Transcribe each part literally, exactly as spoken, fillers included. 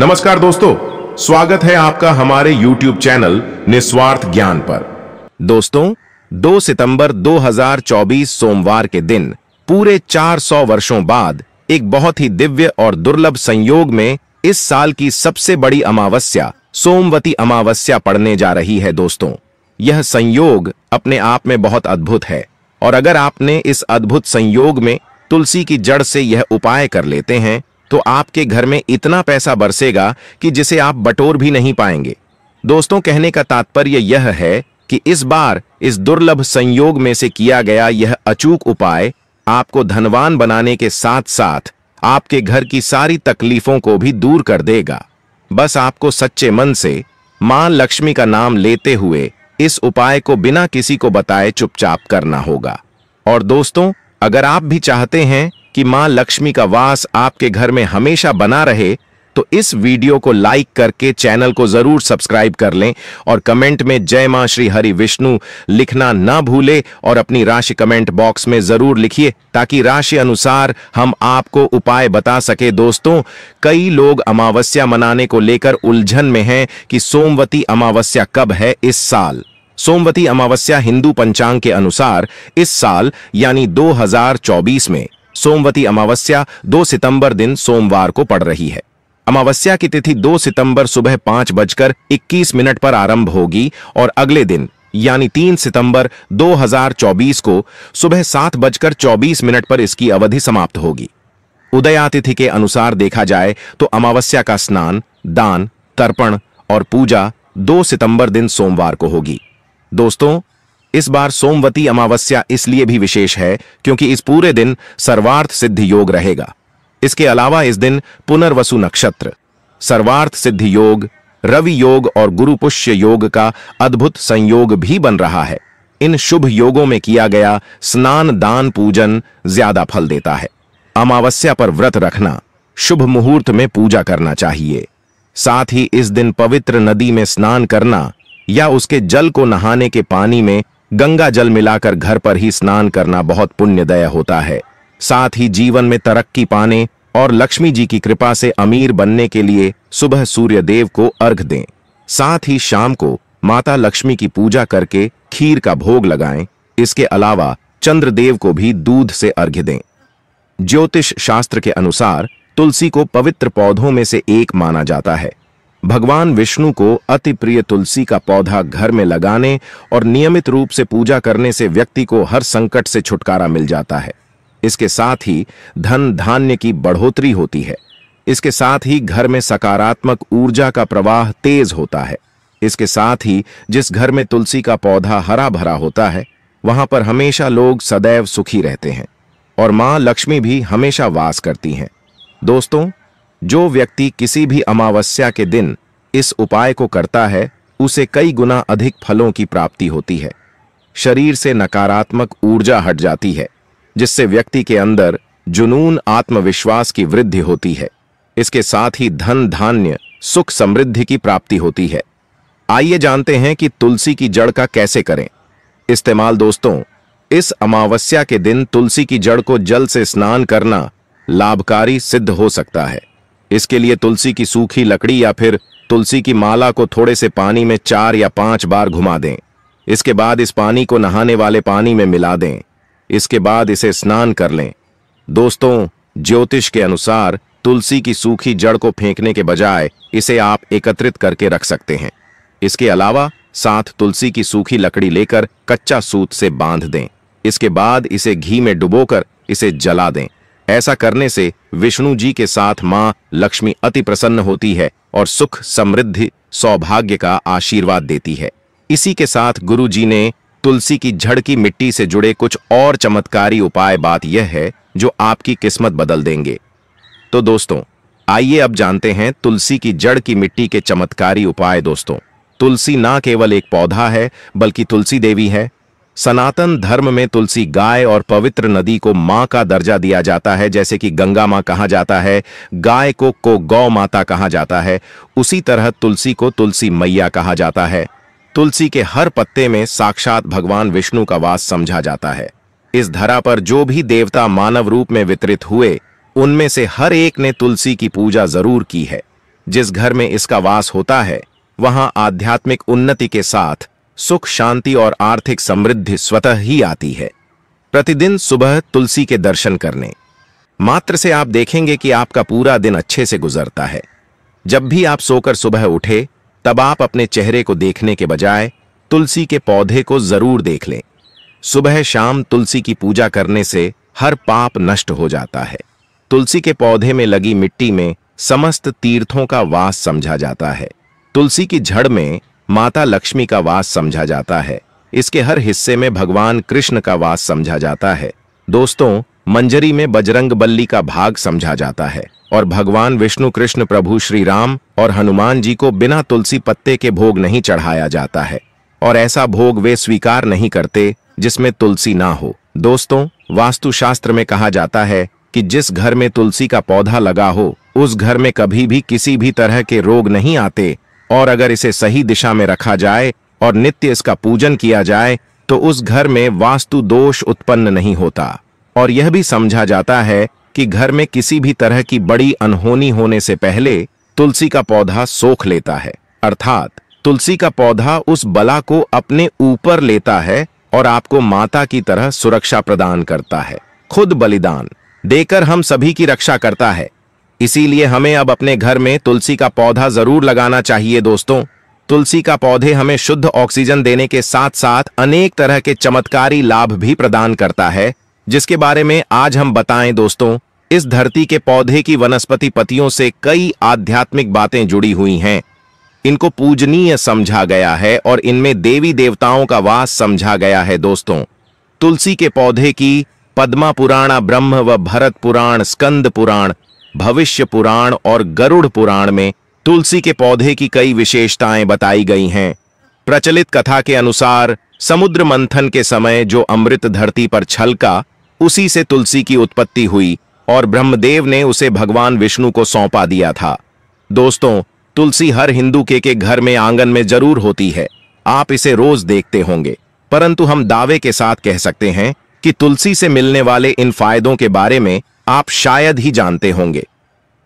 नमस्कार दोस्तों, स्वागत है आपका हमारे YouTube चैनल निस्वार्थ ज्ञान पर। दोस्तों, दो सितंबर दो हजार चौबीस सोमवार के दिन पूरे चार सौ वर्षों बाद एक बहुत ही दिव्य और दुर्लभ संयोग में इस साल की सबसे बड़ी अमावस्या सोमवती अमावस्या पड़ने जा रही है। दोस्तों, यह संयोग अपने आप में बहुत अद्भुत है और अगर आपने इस अद्भुत संयोग में तुलसी की जड़ से यह उपाय कर लेते हैं तो आपके घर में इतना पैसा बरसेगा कि जिसे आप बटोर भी नहीं पाएंगे। दोस्तों, कहने का तात्पर्य यह है कि इस बार इस दुर्लभ संयोग में से किया गया यह अचूक उपाय आपको धनवान बनाने के साथ साथ आपके घर की सारी तकलीफों को भी दूर कर देगा। बस आपको सच्चे मन से मां लक्ष्मी का नाम लेते हुए इस उपाय को बिना किसी को बताए चुपचाप करना होगा। और दोस्तों, अगर आप भी चाहते हैं कि मां लक्ष्मी का वास आपके घर में हमेशा बना रहे तो इस वीडियो को लाइक करके चैनल को जरूर सब्सक्राइब कर लें और कमेंट में जय मां श्री हरि विष्णु लिखना ना भूले और अपनी राशि कमेंट बॉक्स में जरूर लिखिए ताकि राशि अनुसार हम आपको उपाय बता सके। दोस्तों, कई लोग अमावस्या मनाने को लेकर उलझन में हैं कि सोमवती अमावस्या कब है। इस साल सोमवती अमावस्या हिंदू पंचांग के अनुसार इस साल यानी दो हजार चौबीस में सोमवती अमावस्या दो सितंबर दिन सोमवार को पड़ रही है। अमावस्या की तिथि दो सितंबर सुबह पांच बजकर इक्कीस मिनट पर आरंभ होगी और अगले दिन यानी तीन सितंबर दो हजार चौबीस को सुबह सात बजकर चौबीस मिनट पर इसकी अवधि समाप्त होगी। उदयातिथि के अनुसार देखा जाए तो अमावस्या का स्नान, दान, तर्पण और पूजा दो सितंबर दिन सोमवार को होगी। दोस्तों, इस बार सोमवती अमावस्या इसलिए भी विशेष है क्योंकि इस पूरे दिन सर्वार्थ सिद्धि योग रहेगा। इसके अलावा इस दिन पुनर्वसु नक्षत्र, सर्वार्थ सिद्धि योग, रवि योग और गुरु पुष्य योग का अद्भुत संयोग भी बन रहा है। इन शुभ योगों में किया गया स्नान, दान, पूजन ज्यादा फल देता है। अमावस्या पर व्रत रखना, शुभ मुहूर्त में पूजा करना चाहिए। साथ ही इस दिन पवित्र नदी में स्नान करना या उसके जल को नहाने के पानी में गंगा जल मिलाकर घर पर ही स्नान करना बहुत पुण्यदायी होता है। साथ ही जीवन में तरक्की पाने और लक्ष्मी जी की कृपा से अमीर बनने के लिए सुबह सूर्य देव को अर्घ दें। साथ ही शाम को माता लक्ष्मी की पूजा करके खीर का भोग लगाएं। इसके अलावा चंद्र देव को भी दूध से अर्घ्य दें। ज्योतिष शास्त्र के अनुसार तुलसी को पवित्र पौधों में से एक माना जाता है। भगवान विष्णु को अति प्रिय तुलसी का पौधा घर में लगाने और नियमित रूप से पूजा करने से व्यक्ति को हर संकट से छुटकारा मिल जाता है। इसके साथ ही धन धान्य की बढ़ोतरी होती है। इसके साथ ही घर में सकारात्मक ऊर्जा का प्रवाह तेज होता है। इसके साथ ही जिस घर में तुलसी का पौधा हरा भरा होता है वहां पर हमेशा लोग सदैव सुखी रहते हैं और मां लक्ष्मी भी हमेशा वास करती हैं। दोस्तों, जो व्यक्ति किसी भी अमावस्या के दिन इस उपाय को करता है उसे कई गुना अधिक फलों की प्राप्ति होती है। शरीर से नकारात्मक ऊर्जा हट जाती है जिससे व्यक्ति के अंदर जुनून, आत्मविश्वास की वृद्धि होती है। इसके साथ ही धन धान्य, सुख समृद्धि की प्राप्ति होती है। आइए जानते हैं कि तुलसी की जड़ का कैसे करें इस्तेमाल। दोस्तों, इस अमावस्या के दिन तुलसी की जड़ को जल से स्नान करना लाभकारी सिद्ध हो सकता है। इसके लिए तुलसी की सूखी लकड़ी या फिर तुलसी की माला को थोड़े से पानी में चार या पांच बार घुमा दें। इसके बाद इस पानी को नहाने वाले पानी में मिला दें। इसके बाद इसे स्नान कर लें। दोस्तों, ज्योतिष के अनुसार तुलसी की सूखी जड़ को फेंकने के बजाय इसे आप एकत्रित करके रख सकते हैं। इसके अलावा साथ तुलसी की सूखी लकड़ी लेकर कच्चा सूत से बांध दें। इसके बाद इसे घी में डुबोकर इसे जला दें। ऐसा करने से विष्णु जी के साथ मां लक्ष्मी अति प्रसन्न होती है और सुख, समृद्धि, सौभाग्य का आशीर्वाद देती है। इसी के साथ गुरु जी ने तुलसी की जड़ की मिट्टी से जुड़े कुछ और चमत्कारी उपाय, बात यह है, जो आपकी किस्मत बदल देंगे। तो दोस्तों, आइए अब जानते हैं तुलसी की जड़ की मिट्टी के चमत्कारी उपाय। दोस्तों, तुलसी ना केवल एक पौधा है बल्कि तुलसी देवी है। सनातन धर्म में तुलसी गाय और पवित्र नदी को मां का दर्जा दिया जाता है। जैसे कि गंगा मां कहा जाता है, गाय को को गौ माता कहा जाता है, उसी तरह तुलसी को तुलसी मैया कहा जाता है। तुलसी के हर पत्ते में साक्षात भगवान विष्णु का वास समझा जाता है। इस धरा पर जो भी देवता मानव रूप में वितरित हुए उनमें से हर एक ने तुलसी की पूजा जरूर की है। जिस घर में इसका वास होता है वहां आध्यात्मिक उन्नति के साथ सुख, शांति और आर्थिक समृद्धि स्वतः ही आती है। प्रतिदिन सुबह तुलसी के दर्शन करने मात्र से आप देखेंगे कि आपका पूरा दिन अच्छे से गुजरता है। जब भी आप सोकर सुबह उठे तब आप अपने चेहरे को देखने के बजाय तुलसी के पौधे को जरूर देख लें। सुबह शाम तुलसी की पूजा करने से हर पाप नष्ट हो जाता है। तुलसी के पौधे में लगी मिट्टी में समस्त तीर्थों का वास समझा जाता है। तुलसी की जड़ में माता लक्ष्मी का वास समझा जाता है। इसके हर हिस्से में भगवान कृष्ण का वास समझा जाता है। दोस्तों, मंजरी में बजरंगबली का भाग समझा जाता है और भगवान विष्णु, कृष्ण, प्रभु श्री राम और हनुमान जी को बिना तुलसी पत्ते के भोग नहीं चढ़ाया जाता है और ऐसा भोग वे स्वीकार नहीं करते जिसमें तुलसी ना हो। दोस्तों, वास्तुशास्त्र में कहा जाता है कि जिस घर में तुलसी का पौधा लगा हो उस घर में कभी भी किसी भी तरह के रोग नहीं आते और अगर इसे सही दिशा में रखा जाए और नित्य इसका पूजन किया जाए तो उस घर में वास्तु दोष उत्पन्न नहीं होता। और यह भी समझा जाता है कि घर में किसी भी तरह की बड़ी अनहोनी होने से पहले तुलसी का पौधा सोख लेता है, अर्थात तुलसी का पौधा उस बला को अपने ऊपर लेता है और आपको माता की तरह सुरक्षा प्रदान करता है। खुद बलिदान देकर हम सभी की रक्षा करता है, इसीलिए हमें अब अपने घर में तुलसी का पौधा जरूर लगाना चाहिए। दोस्तों, तुलसी का पौधे हमें शुद्ध ऑक्सीजन देने के साथ साथ अनेक तरह के चमत्कारी लाभ भी प्रदान करता है, जिसके बारे में आज हम बताएं। दोस्तों, इस धरती के पौधे की वनस्पति पत्तियों से कई आध्यात्मिक बातें जुड़ी हुई हैं। इनको पूजनीय समझा गया है और इनमें देवी देवताओं का वास समझा गया है। दोस्तों, तुलसी के पौधे की पद्मा पुराण, ब्रह्म व भरत पुराण, स्कंद पुराण, भविष्य पुराण और गरुड़ पुराण में तुलसी के पौधे की कई विशेषताएं बताई गई हैं। प्रचलित कथा के अनुसार समुद्र मंथन के समय जो अमृत धरती पर छलका, उसी से तुलसी की उत्पत्ति हुई और ब्रह्मदेव ने उसे भगवान विष्णु को सौंपा दिया था। दोस्तों, तुलसी हर हिंदू के के घर में आंगन में जरूर होती है, आप इसे रोज देखते होंगे, परंतु हम दावे के साथ कह सकते हैं कि तुलसी से मिलने वाले इन फायदों के बारे में आप शायद ही जानते होंगे।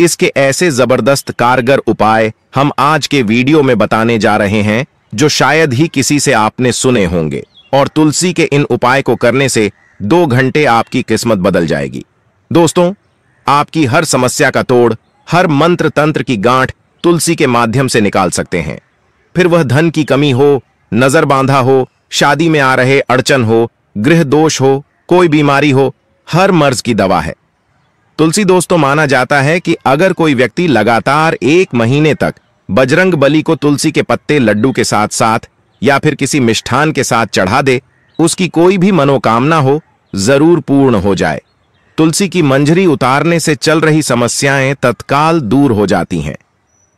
इसके ऐसे जबरदस्त कारगर उपाय हम आज के वीडियो में बताने जा रहे हैं जो शायद ही किसी से आपने सुने होंगे और तुलसी के इन उपाय को करने से दो घंटे आपकी किस्मत बदल जाएगी। दोस्तों, आपकी हर समस्या का तोड़, हर मंत्र तंत्र की गांठ तुलसी के माध्यम से निकाल सकते हैं। फिर वह धन की कमी हो, नजर बांधा हो, शादी में आ रहे अड़चन हो, गृह दोष हो, कोई बीमारी हो, हर मर्ज की दवा है तुलसी। दोस्तों, माना जाता है कि अगर कोई व्यक्ति लगातार एक महीने तक बजरंग बली को तुलसी के पत्ते लड्डू के साथ साथ या फिर किसी मिष्ठान के साथ चढ़ा दे, उसकी कोई भी मनोकामना हो जरूर पूर्ण हो जाए। तुलसी की मंजरी उतारने से चल रही समस्याएं तत्काल दूर हो जाती हैं।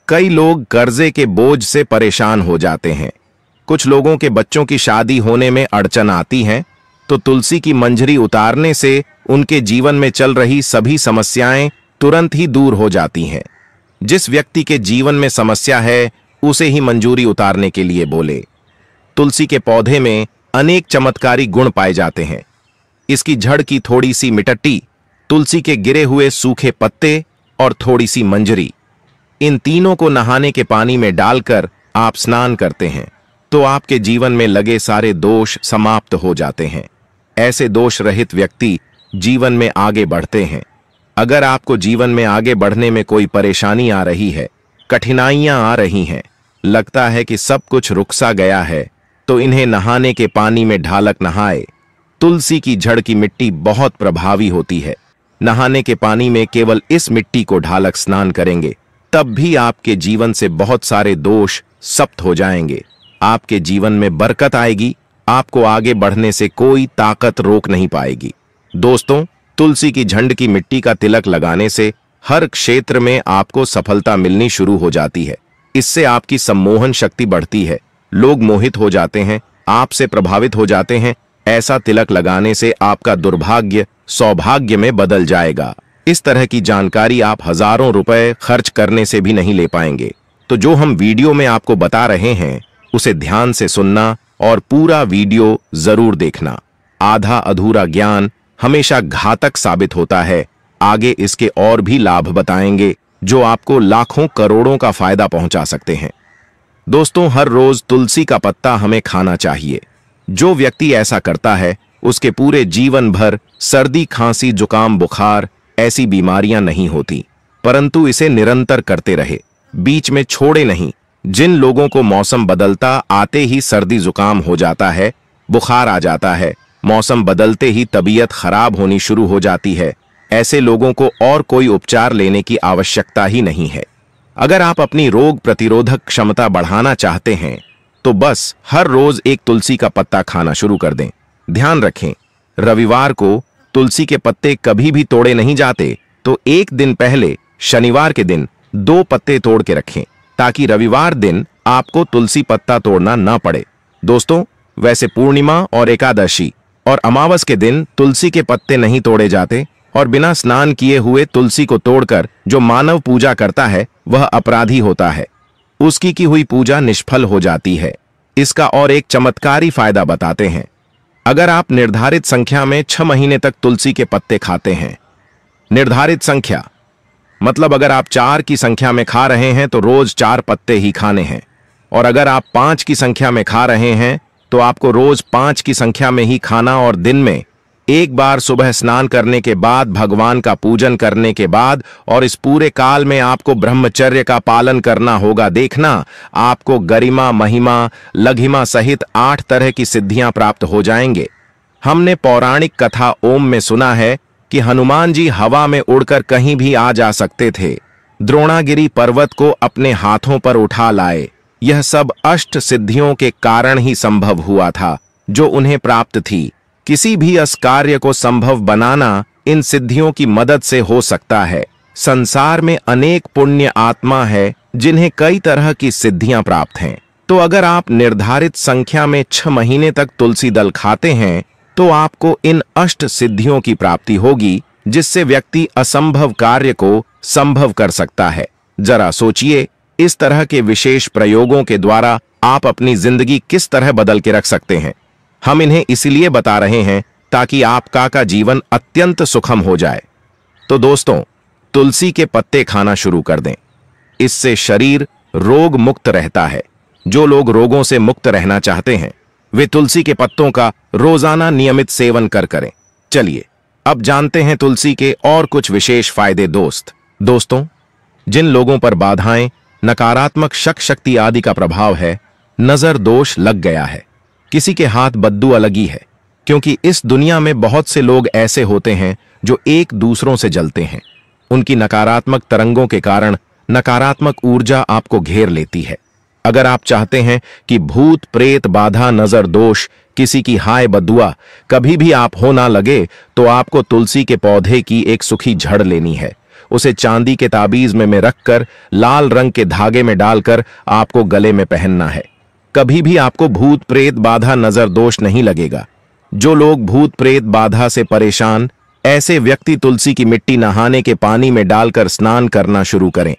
कई लोग कर्जे के बोझ से परेशान हो जाते हैं, कुछ लोगों के बच्चों की शादी होने में अड़चन आती है, तो तुलसी की मंजरी उतारने से उनके जीवन में चल रही सभी समस्याएं तुरंत ही दूर हो जाती हैं। जिस व्यक्ति के जीवन में समस्या है उसे ही मंजूरी उतारने के लिए बोले। तुलसी के पौधे में अनेक चमत्कारी गुण पाए जाते हैं। इसकी जड़ की थोड़ी सी मिट्टी, तुलसी के गिरे हुए सूखे पत्ते और थोड़ी सी मंजरी, इन तीनों को नहाने के पानी में डालकर आप स्नान करते हैं तो आपके जीवन में लगे सारे दोष समाप्त हो जाते हैं। ऐसे दोष रहित व्यक्ति जीवन में आगे बढ़ते हैं। अगर आपको जीवन में आगे बढ़ने में कोई परेशानी आ रही है, कठिनाइयां आ रही हैं, लगता है कि सब कुछ रुकसा गया है, तो इन्हें नहाने के पानी में ढालक नहाए। तुलसी की जड़ की मिट्टी बहुत प्रभावी होती है। नहाने के पानी में केवल इस मिट्टी को ढालक स्नान करेंगे तब भी आपके जीवन से बहुत सारे दोष सप्त हो जाएंगे। आपके जीवन में बरकत आएगी, आपको आगे बढ़ने से कोई ताकत रोक नहीं पाएगी। दोस्तों, तुलसी की झंड की मिट्टी का तिलक लगाने से हर क्षेत्र में आपको सफलता मिलनी शुरू हो जाती है। इससे आपकी सम्मोहन शक्ति बढ़ती है, लोग मोहित हो जाते हैं, आपसे प्रभावित हो जाते हैं। ऐसा तिलक लगाने से आपका दुर्भाग्य सौभाग्य में बदल जाएगा। इस तरह की जानकारी आप हजारों रुपए खर्च करने से भी नहीं ले पाएंगे। तो जो हम वीडियो में आपको बता रहे हैं उसे ध्यान से सुनना और पूरा वीडियो जरूर देखना। आधा अधूरा ज्ञान हमेशा घातक साबित होता है। आगे इसके और भी लाभ बताएंगे जो आपको लाखों करोड़ों का फायदा पहुंचा सकते हैं। दोस्तों, हर रोज तुलसी का पत्ता हमें खाना चाहिए। जो व्यक्ति ऐसा करता है उसके पूरे जीवन भर सर्दी, खांसी, जुकाम, बुखार ऐसी बीमारियां नहीं होती, परंतु इसे निरंतर करते रहे, बीच में छोड़े नहीं। जिन लोगों को मौसम बदलता आते ही सर्दी जुकाम हो जाता है, बुखार आ जाता है, मौसम बदलते ही तबीयत खराब होनी शुरू हो जाती है, ऐसे लोगों को और कोई उपचार लेने की आवश्यकता ही नहीं है। अगर आप अपनी रोग प्रतिरोधक क्षमता बढ़ाना चाहते हैं तो बस हर रोज एक तुलसी का पत्ता खाना शुरू कर दें। ध्यान रखें, रविवार को तुलसी के पत्ते कभी भी तोड़े नहीं जाते, तो एक दिन पहले शनिवार के दिन दो पत्ते तोड़ के रखें ताकि रविवार दिन आपको तुलसी पत्ता तोड़ना ना पड़े। दोस्तों, वैसे पूर्णिमा और एकादशी और अमावस के दिन तुलसी के पत्ते नहीं तोड़े जाते, और बिना स्नान किए हुए तुलसी को तोड़कर जो मानव पूजा करता है वह अपराधी होता है, उसकी की हुई पूजा निष्फल हो जाती है। इसका और एक चमत्कारी फायदा बताते हैं। अगर आप निर्धारित संख्या में छह महीने तक तुलसी के पत्ते खाते हैं, निर्धारित संख्या मतलब अगर आप चार की संख्या में खा रहे हैं तो रोज चार पत्ते ही खाने हैं, और अगर आप पांच की संख्या में खा रहे हैं तो आपको रोज पांच की संख्या में ही खाना, और दिन में एक बार सुबह स्नान करने के बाद, भगवान का पूजन करने के बाद, और इस पूरे काल में आपको ब्रह्मचर्य का पालन करना होगा। देखना, आपको गरिमा, महिमा, लघिमा सहित आठ तरह की सिद्धियां प्राप्त हो जाएंगे। हमने पौराणिक कथा ओम में सुना है कि हनुमान जी हवा में उड़कर कहीं भी आ जा सकते थे, द्रोणागिरी पर्वत को अपने हाथों पर उठा लाए। यह सब अष्ट सिद्धियों के कारण ही संभव हुआ था जो उन्हें प्राप्त थी। किसी भी अस्कार्य को संभव बनाना इन सिद्धियों की मदद से हो सकता है। संसार में अनेक पुण्य आत्मा है जिन्हें कई तरह की सिद्धियां प्राप्त हैं। तो अगर आप निर्धारित संख्या में छह महीने तक तुलसी दल खाते हैं तो आपको इन अष्ट सिद्धियों की प्राप्ति होगी, जिससे व्यक्ति असंभव कार्य को संभव कर सकता है। जरा सोचिए, इस तरह के विशेष प्रयोगों के द्वारा आप अपनी जिंदगी किस तरह बदल के रख सकते हैं। हम इन्हें इसलिए बता रहे हैं ताकि आपका का जीवन अत्यंत सुखम हो जाए। तो दोस्तों, तुलसी के पत्ते खाना शुरू कर दें, इससे शरीर रोग मुक्त रहता है। जो लोग रोगों से मुक्त रहना चाहते हैं वे तुलसी के पत्तों का रोजाना नियमित सेवन कर करें। चलिए अब जानते हैं तुलसी के और कुछ विशेष फायदे। दोस्त दोस्तों जिन लोगों पर बाधाएं, नकारात्मक शक शक्ति आदि का प्रभाव है, नजर दोष लग गया है, किसी के हाथ बद्दुआ लगी है, क्योंकि इस दुनिया में बहुत से लोग ऐसे होते हैं जो एक दूसरों से जलते हैं। उनकी नकारात्मक तरंगों के कारण नकारात्मक ऊर्जा आपको घेर लेती है। अगर आप चाहते हैं कि भूत, प्रेत, बाधा, नजर दोष, किसी की हाय बद्दुआ कभी भी आप हो ना लगे, तो आपको तुलसी के पौधे की एक सूखी जड़ लेनी है। उसे चांदी के ताबीज में, में रखकर लाल रंग के धागे में डालकर आपको गले में पहनना है। कभी भी आपको भूत, प्रेत, बाधा, नजर दोष नहीं लगेगा। जो लोग भूत, प्रेत, बाधा से परेशान, ऐसे व्यक्ति तुलसी की मिट्टी नहाने के पानी में डालकर स्नान करना शुरू करें।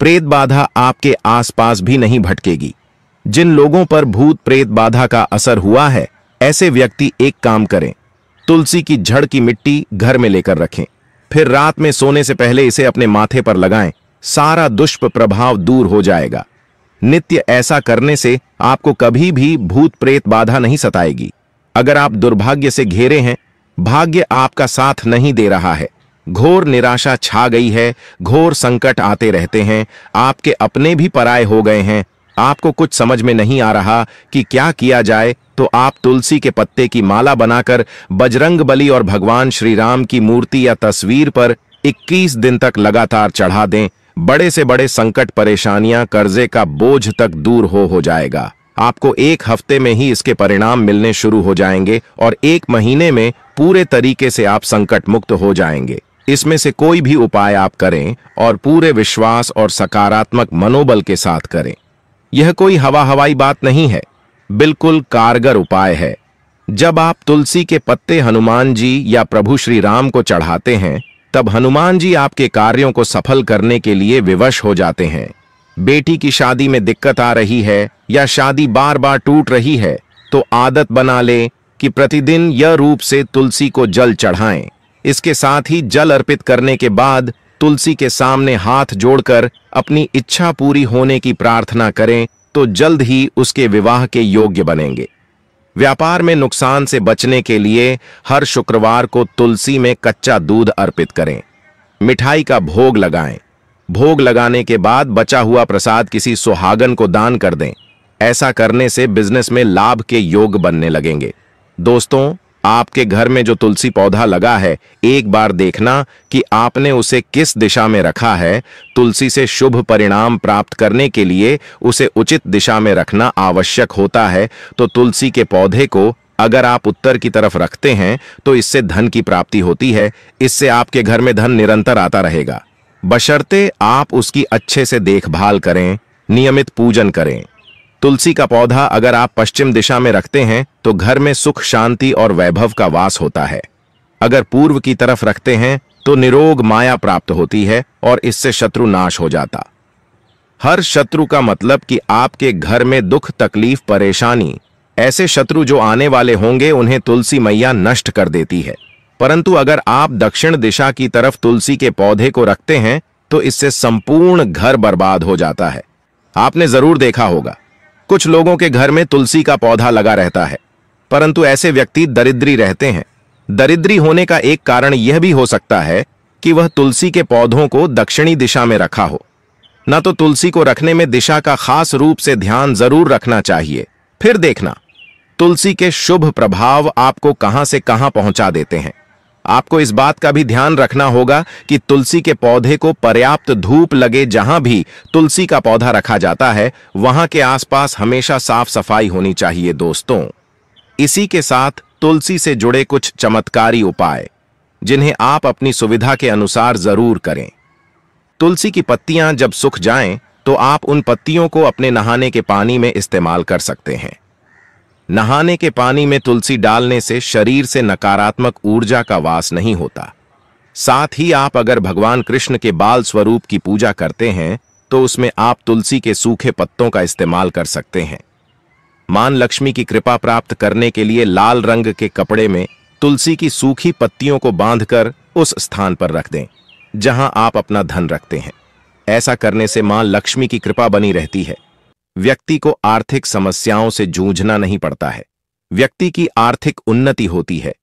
प्रेत बाधा आपके आसपास भी नहीं भटकेगी। जिन लोगों पर भूत, प्रेत, बाधा का असर हुआ है, ऐसे व्यक्ति एक काम करें, तुलसी की जड़ की मिट्टी घर में लेकर रखें, फिर रात में सोने से पहले इसे अपने माथे पर लगाएं। सारा दुष्प प्रभाव दूर हो जाएगा। नित्य ऐसा करने से आपको कभी भी भूत, प्रेत, बाधा नहीं सताएगी। अगर आप दुर्भाग्य से घेरे हैं, भाग्य आपका साथ नहीं दे रहा है, घोर निराशा छा गई है, घोर संकट आते रहते हैं, आपके अपने भी पराये हो गए हैं, आपको कुछ समझ में नहीं आ रहा कि क्या किया जाए, तो आप तुलसी के पत्ते की माला बनाकर बजरंग बली और भगवान श्री राम की मूर्ति या तस्वीर पर इक्कीस दिन तक लगातार चढ़ा दें। बड़े से बड़े संकट, परेशानियां, कर्जे का बोझ तक दूर हो हो जाएगा। आपको एक हफ्ते में ही इसके परिणाम मिलने शुरू हो जाएंगे और एक महीने में पूरे तरीके से आप संकट मुक्त हो जाएंगे। इसमें से कोई भी उपाय आप करें और पूरे विश्वास और सकारात्मक मनोबल के साथ करें। यह कोई हवा हवाई बात नहीं है, बिल्कुल कारगर उपाय है। जब आप तुलसी के पत्ते हनुमान जी या प्रभु श्री राम को चढ़ाते हैं, तब हनुमान जी आपके कार्यों को सफल करने के लिए विवश हो जाते हैं। बेटी की शादी में दिक्कत आ रही है या शादी बार बार टूट रही है, तो आदत बना लें कि प्रतिदिन यह रूप से तुलसी को जल चढ़ाएं। इसके साथ ही जल अर्पित करने के बाद तुलसी के सामने हाथ जोड़कर अपनी इच्छा पूरी होने की प्रार्थना करें तो जल्द ही उसके विवाह के योग्य बनेंगे। व्यापार में नुकसान से बचने के लिए हर शुक्रवार को तुलसी में कच्चा दूध अर्पित करें। मिठाई का भोग लगाएं। भोग लगाने के बाद बचा हुआ प्रसाद किसी सुहागन को दान कर दें। ऐसा करने से बिजनेस में लाभ के योग बनने लगेंगे। दोस्तों, आपके घर में जो तुलसी पौधा लगा है, एक बार देखना कि आपने उसे किस दिशा में रखा है। तुलसी से शुभ परिणाम प्राप्त करने के लिए उसे उचित दिशा में रखना आवश्यक होता है। तो तुलसी के पौधे को अगर आप उत्तर की तरफ रखते हैं तो इससे धन की प्राप्ति होती है। इससे आपके घर में धन निरंतर आता रहेगा, बशर्ते आप उसकी अच्छे से देखभाल करें, नियमित पूजन करें। तुलसी का पौधा अगर आप पश्चिम दिशा में रखते हैं तो घर में सुख, शांति और वैभव का वास होता है। अगर पूर्व की तरफ रखते हैं तो निरोग माया प्राप्त होती है और इससे शत्रु नाश हो जाता। हर शत्रु का मतलब कि आपके घर में दुख, तकलीफ, परेशानी, ऐसे शत्रु जो आने वाले होंगे उन्हें तुलसी मैया नष्ट कर देती है। परंतु अगर आप दक्षिण दिशा की तरफ तुलसी के पौधे को रखते हैं तो इससे संपूर्ण घर बर्बाद हो जाता है। आपने जरूर देखा होगा, कुछ लोगों के घर में तुलसी का पौधा लगा रहता है, परंतु ऐसे व्यक्ति दरिद्री रहते हैं। दरिद्री होने का एक कारण यह भी हो सकता है कि वह तुलसी के पौधों को दक्षिणी दिशा में रखा हो। ना तो तुलसी को रखने में दिशा का खास रूप से ध्यान जरूर रखना चाहिए। फिर देखना तुलसी के शुभ प्रभाव आपको कहां से कहां पहुंचा देते हैं। आपको इस बात का भी ध्यान रखना होगा कि तुलसी के पौधे को पर्याप्त धूप लगे। जहां भी तुलसी का पौधा रखा जाता है वहां के आसपास हमेशा साफ सफाई होनी चाहिए। दोस्तों, इसी के साथ तुलसी से जुड़े कुछ चमत्कारी उपाय जिन्हें आप अपनी सुविधा के अनुसार जरूर करें। तुलसी की पत्तियां जब सूख जाएं तो आप उन पत्तियों को अपने नहाने के पानी में इस्तेमाल कर सकते हैं। नहाने के पानी में तुलसी डालने से शरीर से नकारात्मक ऊर्जा का वास नहीं होता। साथ ही आप अगर भगवान कृष्ण के बाल स्वरूप की पूजा करते हैं तो उसमें आप तुलसी के सूखे पत्तों का इस्तेमाल कर सकते हैं। मान लक्ष्मी की कृपा प्राप्त करने के लिए लाल रंग के कपड़े में तुलसी की सूखी पत्तियों को बांधकर उस स्थान पर रख दें जहां आप अपना धन रखते हैं। ऐसा करने से मां लक्ष्मी की कृपा बनी रहती है। व्यक्ति को आर्थिक समस्याओं से जूझना नहीं पड़ता है। व्यक्ति की आर्थिक उन्नति होती है।